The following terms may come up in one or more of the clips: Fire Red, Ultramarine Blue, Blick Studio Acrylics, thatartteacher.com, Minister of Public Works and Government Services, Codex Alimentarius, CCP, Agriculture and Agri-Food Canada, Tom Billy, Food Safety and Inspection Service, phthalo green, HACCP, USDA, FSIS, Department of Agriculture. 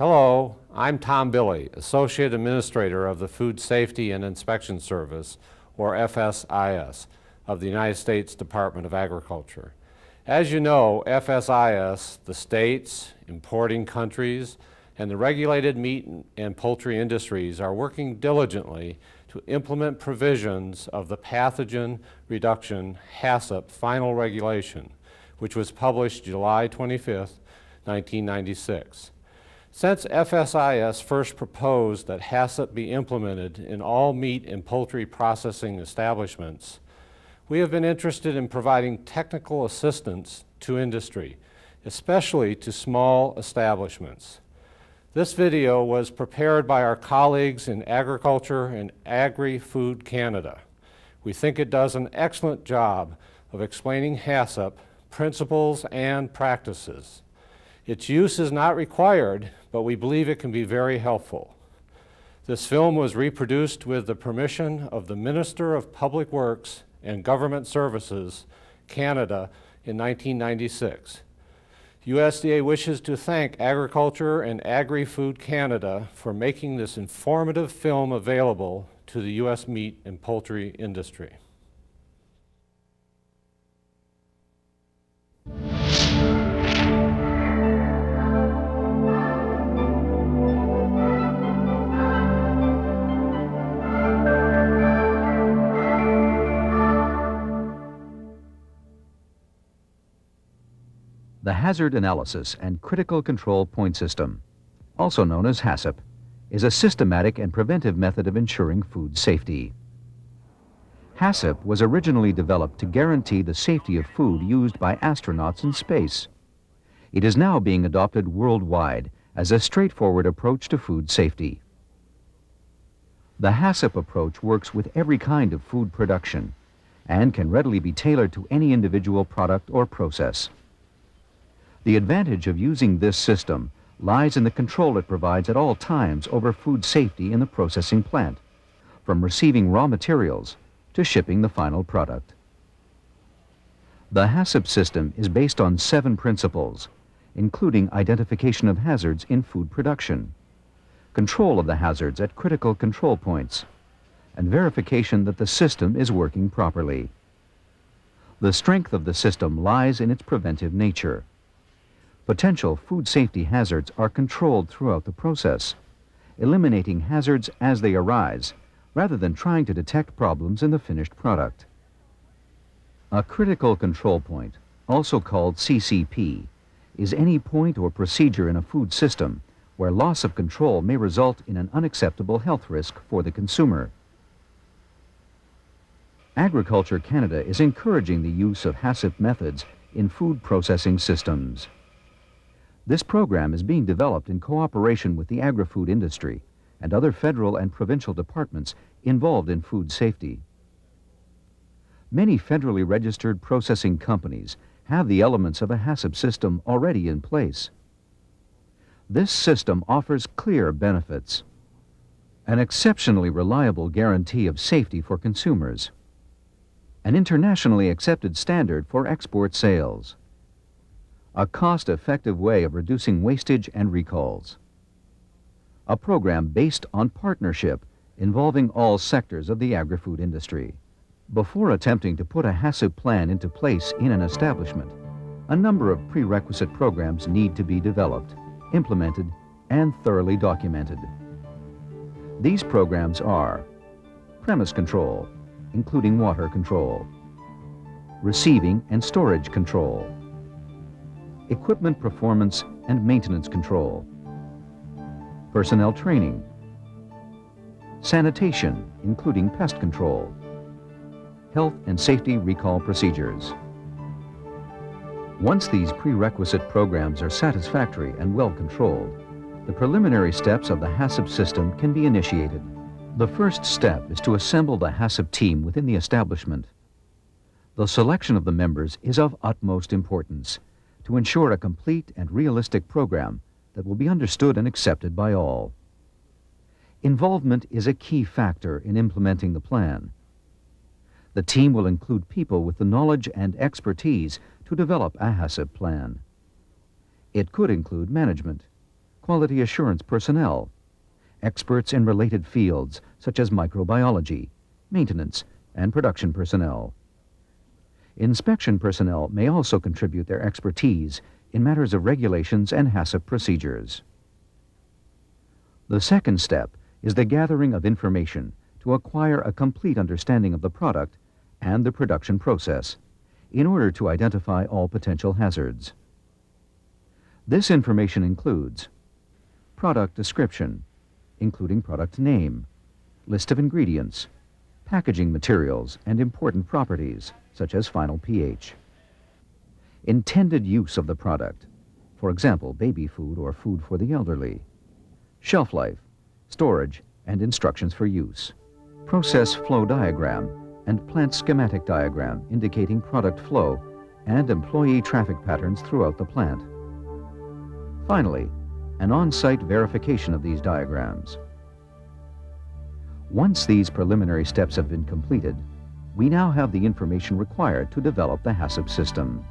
Hello, I'm Tom Billy, Associate Administrator of the Food Safety and Inspection Service, or FSIS, of the United States Department of Agriculture. As you know, FSIS, the states, importing countries, and the regulated meat and poultry industries are working diligently to implement provisions of the Pathogen Reduction HACCP Final Regulation, which was published July 25, 1996. Since FSIS first proposed that HACCP be implemented in all meat and poultry processing establishments, we have been interested in providing technical assistance to industry, especially to small establishments. This video was prepared by our colleagues in Agriculture and Agri-Food Canada. We think it does an excellent job of explaining HACCP principles and practices. Its use is not required, but we believe it can be very helpful. This film was reproduced with the permission of the Minister of Public Works and Government Services, Canada, in 1996. USDA wishes to thank Agriculture and Agri-Food Canada for making this informative film available to the U.S. meat and poultry industry. The Hazard Analysis and Critical Control Point System, also known as HACCP, is a systematic and preventive method of ensuring food safety. HACCP was originally developed to guarantee the safety of food used by astronauts in space. It is now being adopted worldwide as a straightforward approach to food safety. The HACCP approach works with every kind of food production and can readily be tailored to any individual product or process. The advantage of using this system lies in the control it provides at all times over food safety in the processing plant, from receiving raw materials to shipping the final product. The HACCP system is based on 7 principles, including identification of hazards in food production, control of the hazards at critical control points, and verification that the system is working properly. The strength of the system lies in its preventive nature. Potential food safety hazards are controlled throughout the process, eliminating hazards as they arise rather than trying to detect problems in the finished product. A critical control point, also called CCP, is any point or procedure in a food system where loss of control may result in an unacceptable health risk for the consumer. Agriculture Canada is encouraging the use of HACCP methods in food processing systems. This program is being developed in cooperation with the agri-food industry and other federal and provincial departments involved in food safety. Many federally registered processing companies have the elements of a HACCP system already in place. This system offers clear benefits: an exceptionally reliable guarantee of safety for consumers, an internationally accepted standard for export sales, a cost-effective way of reducing wastage and recalls, a program based on partnership involving all sectors of the agri-food industry. Before attempting to put a HACCP plan into place in an establishment, a number of prerequisite programs need to be developed, implemented, and thoroughly documented. These programs are premise control, including water control, receiving and storage control, equipment performance and maintenance control, personnel training, sanitation, including pest control, health and safety recall procedures. Once these prerequisite programs are satisfactory and well controlled, the preliminary steps of the HACCP system can be initiated. The first step is to assemble the HACCP team within the establishment. The selection of the members is of utmost importance to ensure a complete and realistic program that will be understood and accepted by all. Involvement is a key factor in implementing the plan. The team will include people with the knowledge and expertise to develop a HACCP plan. It could include management, quality assurance personnel, experts in related fields such as microbiology, maintenance, and production personnel. Inspection personnel may also contribute their expertise in matters of regulations and HACCP procedures. The second step is the gathering of information to acquire a complete understanding of the product and the production process in order to identify all potential hazards. This information includes product description, including product name, list of ingredients, packaging materials and important properties such as final pH, intended use of the product, for example, baby food or food for the elderly, shelf life, storage and instructions for use, process flow diagram and plant schematic diagram indicating product flow and employee traffic patterns throughout the plant. Finally, an on-site verification of these diagrams. Once these preliminary steps have been completed, we now have the information required to develop the HACCP system.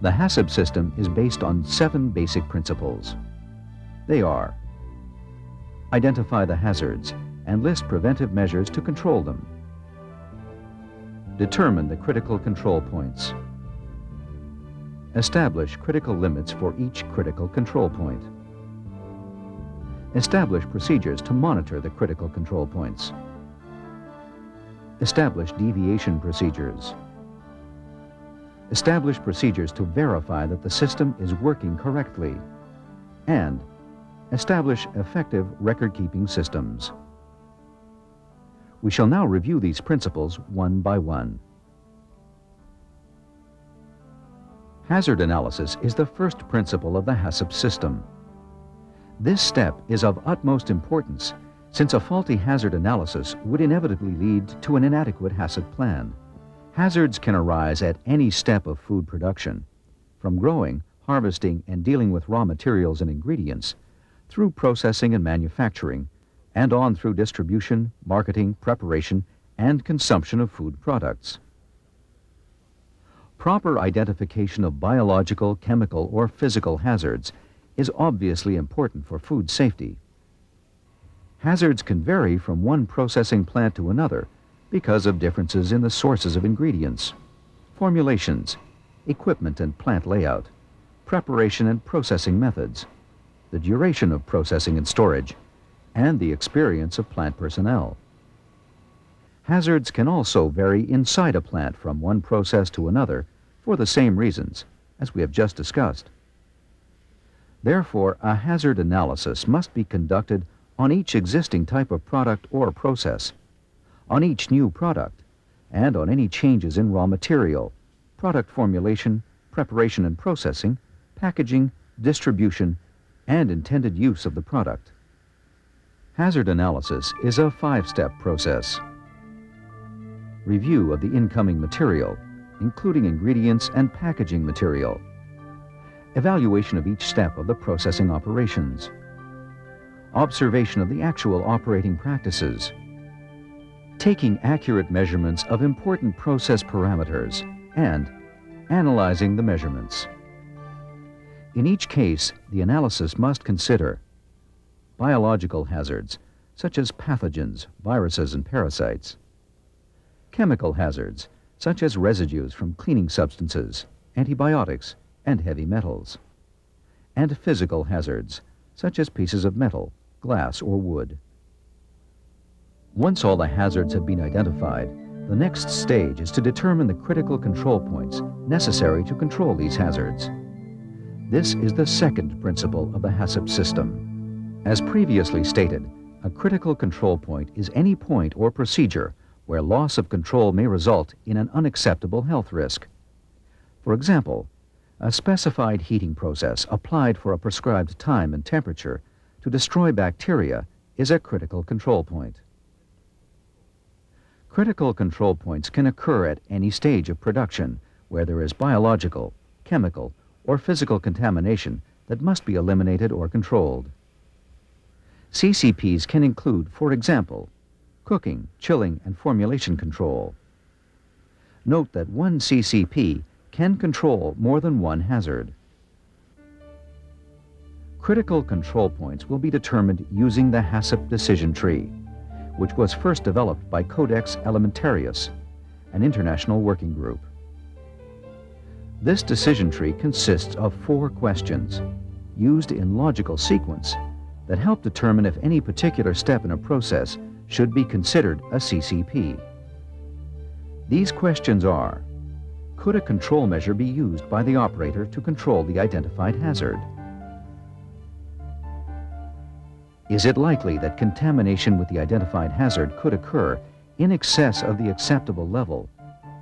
The HACCP system is based on 7 basic principles. They are: identify the hazards and list preventive measures to control them. Determine the critical control points. Establish critical limits for each critical control point. Establish procedures to monitor the critical control points. Establish deviation procedures. Establish procedures to verify that the system is working correctly. And establish effective record-keeping systems. We shall now review these principles one by one. Hazard analysis is the first principle of the HACCP system. This step is of utmost importance since a faulty hazard analysis would inevitably lead to an inadequate HACCP plan. Hazards can arise at any step of food production, from growing, harvesting, and dealing with raw materials and ingredients, through processing and manufacturing, and on through distribution, marketing, preparation, and consumption of food products. Proper identification of biological, chemical, or physical hazards is obviously important for food safety. Hazards can vary from one processing plant to another because of differences in the sources of ingredients, formulations, equipment and plant layout, preparation and processing methods, the duration of processing and storage, and the experience of plant personnel. Hazards can also vary inside a plant from one process to another for the same reasons as we have just discussed. Therefore, a hazard analysis must be conducted on each existing type of product or process, on each new product, and on any changes in raw material, product formulation, preparation and processing, packaging, distribution, and intended use of the product. Hazard analysis is a 5-step process. Review of the incoming material, including ingredients and packaging material. Evaluation of each step of the processing operations. Observation of the actual operating practices. Taking accurate measurements of important process parameters and analyzing the measurements. In each case, the analysis must consider biological hazards, such as pathogens, viruses, and parasites. Chemical hazards, such as residues from cleaning substances, antibiotics, and heavy metals. And physical hazards, such as pieces of metal, glass, or wood. Once all the hazards have been identified, the next stage is to determine the critical control points necessary to control these hazards. This is the second principle of the HACCP system. As previously stated, a critical control point is any point or procedure where loss of control may result in an unacceptable health risk. For example, a specified heating process applied for a prescribed time and temperature to destroy bacteria is a critical control point. Critical control points can occur at any stage of production where there is biological, chemical, or physical contamination that must be eliminated or controlled. CCPs can include, for example, cooking, chilling, and formulation control. Note that one CCP can control more than one hazard. Critical control points will be determined using the HACCP decision tree, which was first developed by Codex Alimentarius, an international working group. This decision tree consists of 4 questions, used in logical sequence, that help determine if any particular step in a process should be considered a CCP. These questions are: could a control measure be used by the operator to control the identified hazard? Is it likely that contamination with the identified hazard could occur in excess of the acceptable level,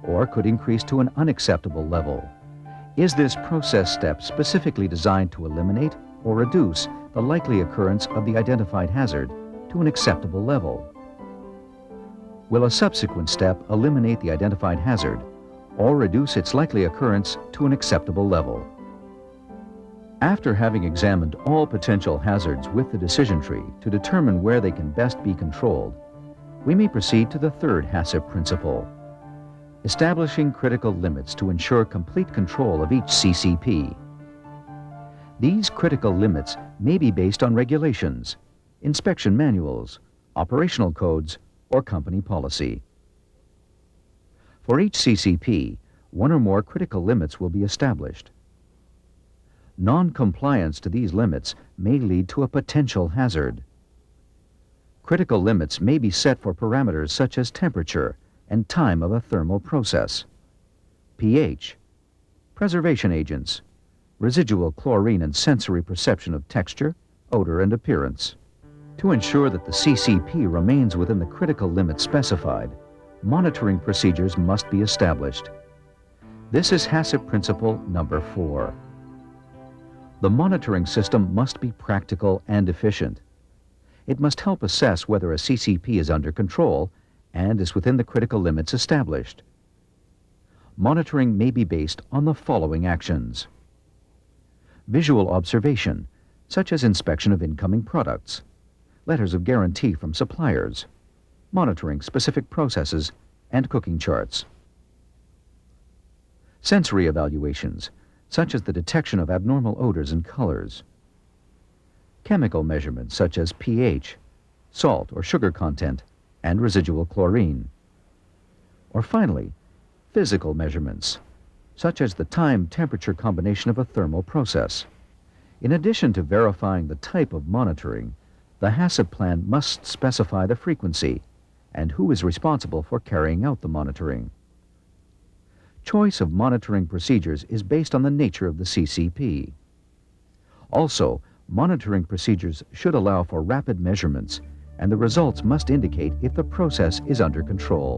or could increase to an unacceptable level? Is this process step specifically designed to eliminate or reduce the likely occurrence of the identified hazard to an acceptable level? Will a subsequent step eliminate the identified hazard or reduce its likely occurrence to an acceptable level? After having examined all potential hazards with the decision tree to determine where they can best be controlled, we may proceed to the third HACCP principle: establishing critical limits to ensure complete control of each CCP. These critical limits may be based on regulations, inspection manuals, operational codes, or company policy. For each CCP, one or more critical limits will be established. Non-compliance to these limits may lead to a potential hazard. Critical limits may be set for parameters such as temperature and time of a thermal process, pH, preservation agents, residual chlorine and sensory perception of texture, odor, and appearance. To ensure that the CCP remains within the critical limit specified, monitoring procedures must be established. This is HACCP principle number 4. The monitoring system must be practical and efficient. It must help assess whether a CCP is under control and is within the critical limits established. Monitoring may be based on the following actions: visual observation, such as inspection of incoming products, letters of guarantee from suppliers, monitoring specific processes, and cooking charts. Sensory evaluations, such as the detection of abnormal odors and colors. Chemical measurements, such as pH, salt or sugar content, and residual chlorine. Or finally, physical measurements, such as the time-temperature combination of a thermal process. In addition to verifying the type of monitoring, the HACCP plan must specify the frequency and who is responsible for carrying out the monitoring. Choice of monitoring procedures is based on the nature of the CCP. Also, monitoring procedures should allow for rapid measurements, and the results must indicate if the process is under control.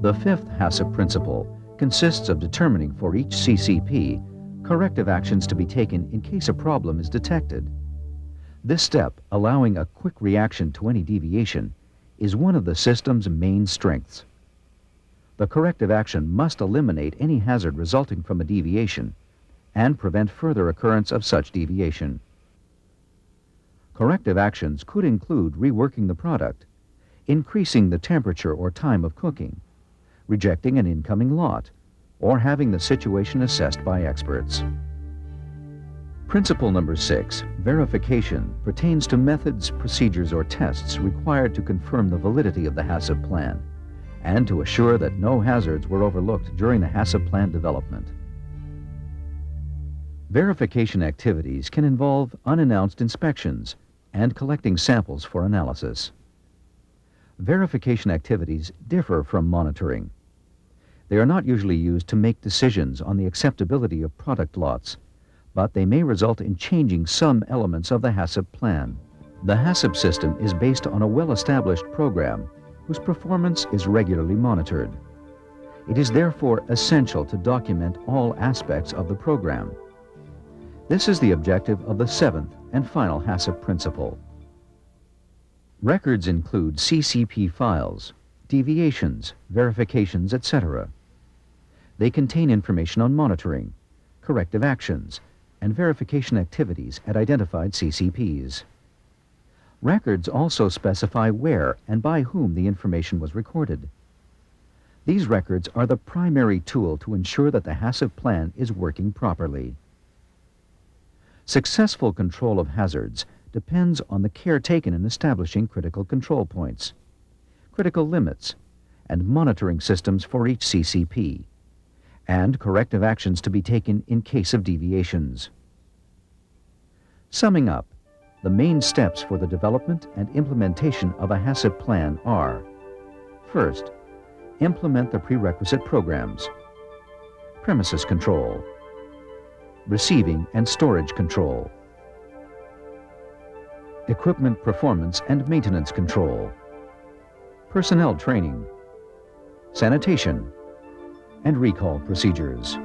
The fifth HACCP principle consists of determining for each CCP corrective actions to be taken in case a problem is detected. This step, allowing a quick reaction to any deviation, is one of the system's main strengths. The corrective action must eliminate any hazard resulting from a deviation and prevent further occurrence of such deviation. Corrective actions could include reworking the product, increasing the temperature or time of cooking, rejecting an incoming lot, or having the situation assessed by experts. Principle number 6, verification, pertains to methods, procedures, or tests required to confirm the validity of the HACCP plan and to assure that no hazards were overlooked during the HACCP plan development. Verification activities can involve unannounced inspections and collecting samples for analysis. Verification activities differ from monitoring. They are not usually used to make decisions on the acceptability of product lots, but they may result in changing some elements of the HACCP plan. The HACCP system is based on a well-established program whose performance is regularly monitored. It is therefore essential to document all aspects of the program. This is the objective of the 7th and final HACCP principle. Records include CCP files, deviations, verifications, etc. They contain information on monitoring, corrective actions, and verification activities at identified CCPs. Records also specify where and by whom the information was recorded. These records are the primary tool to ensure that the HACCP plan is working properly. Successful control of hazards depends on the care taken in establishing critical control points, critical limits, and monitoring systems for each CCP, and corrective actions to be taken in case of deviations. Summing up, the main steps for the development and implementation of a HACCP plan are: first, implement the prerequisite programs: premises control, receiving and storage control, equipment performance and maintenance control, personnel training, sanitation, and recall procedures.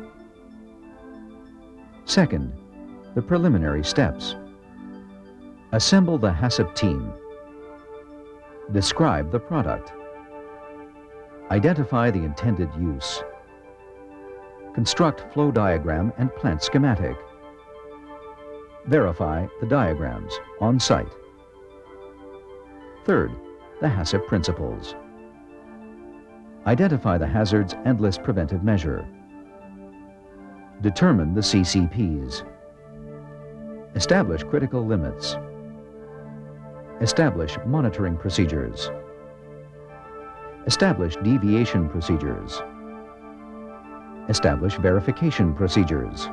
Second, the preliminary steps. Assemble the HACCP team. Describe the product. Identify the intended use. Construct flow diagram and plant schematic. Verify the diagrams on site. Third, the HACCP principles. Identify the hazards and list preventive measure. Determine the CCPs. Establish critical limits. Establish monitoring procedures. Establish deviation procedures. Establish verification procedures.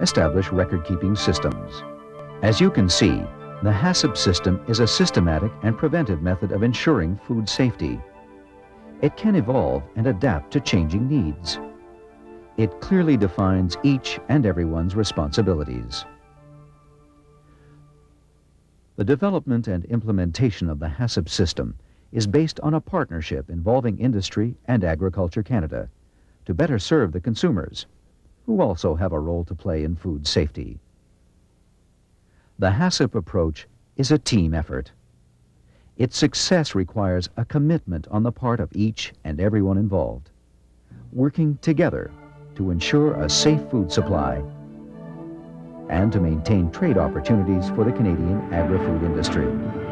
Establish record-keeping systems. As you can see, the HACCP system is a systematic and preventive method of ensuring food safety. It can evolve and adapt to changing needs. It clearly defines each and everyone's responsibilities. The development and implementation of the HACCP system is based on a partnership involving industry and Agriculture Canada to better serve the consumers, who also have a role to play in food safety. The HACCP approach is a team effort. Its success requires a commitment on the part of each and everyone involved, working together to ensure a safe food supply and to maintain trade opportunities for the Canadian agri-food industry.